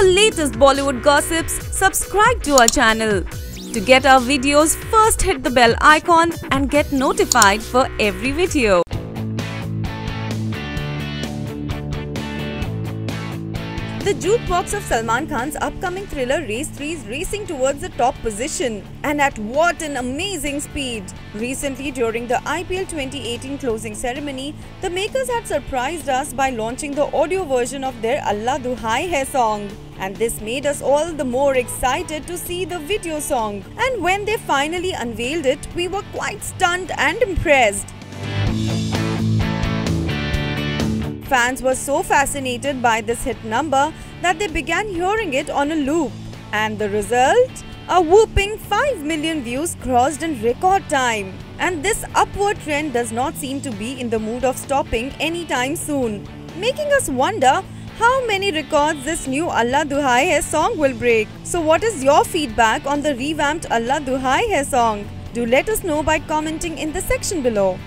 for latest Bollywood gossips, subscribe to our channel. To get our videos, first hit the bell icon and get notified for every video. The jukebox of Salman Khan's upcoming thriller Race 3 is racing towards the top position. And at what an amazing speed! Recently, during the IPL 2018 closing ceremony, the makers had surprised us by launching the audio version of their Allah Duhai Hai song. And this made us all the more excited to see the video song. And when they finally unveiled it, we were quite stunned and impressed. Fans were so fascinated by this hit number that they began hearing it on a loop. And the result? A whopping 5 million views crossed in record time. And this upward trend does not seem to be in the mood of stopping anytime soon, making us wonder how many records this new Allah Duhai Hai song will break. So what is your feedback on the revamped Allah Duhai Hai song? Do let us know by commenting in the section below.